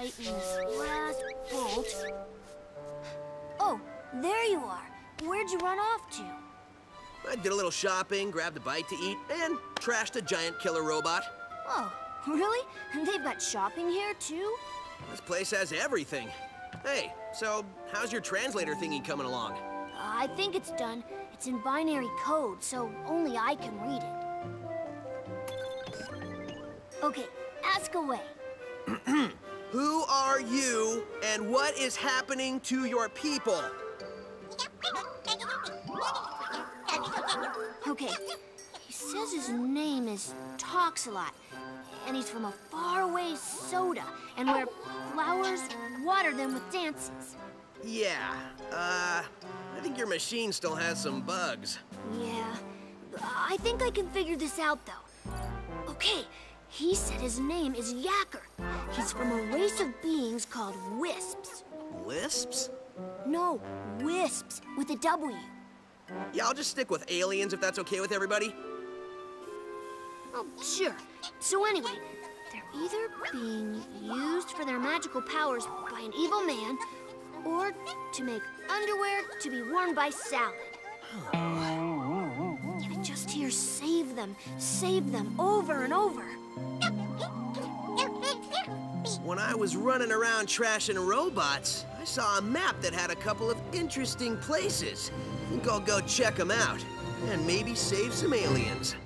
tighten this last bolt. Oh, there you are. Where'd you run off to? I did a little shopping, grabbed a bite to eat, and trashed a giant killer robot. Oh, really? And they've got shopping here, too? This place has everything. Hey, so how's your translator thingy coming along? I think it's done. It's in binary code, so only I can read it. Okay, ask away. Who are you, and what is happening to your people? Okay, he says his name is Talks-A-Lot, and he's from a faraway soda, and where flowers water them with dances. Yeah, I think your machine still has some bugs. Yeah, I think I can figure this out, though. Okay, he said his name is Yacker. He's from a race of beings called Wisps. Wisps? No, Wisps, with a W. Yeah, I'll just stick with aliens if that's okay with everybody. Oh, sure. So anyway, they're either being used for their magical powers by an evil man, or to make underwear to be worn by Salad. I just hear save them, over and over. When I was running around trashing robots, I saw a map that had a couple of interesting places. I think I'll go check them out, and maybe save some aliens.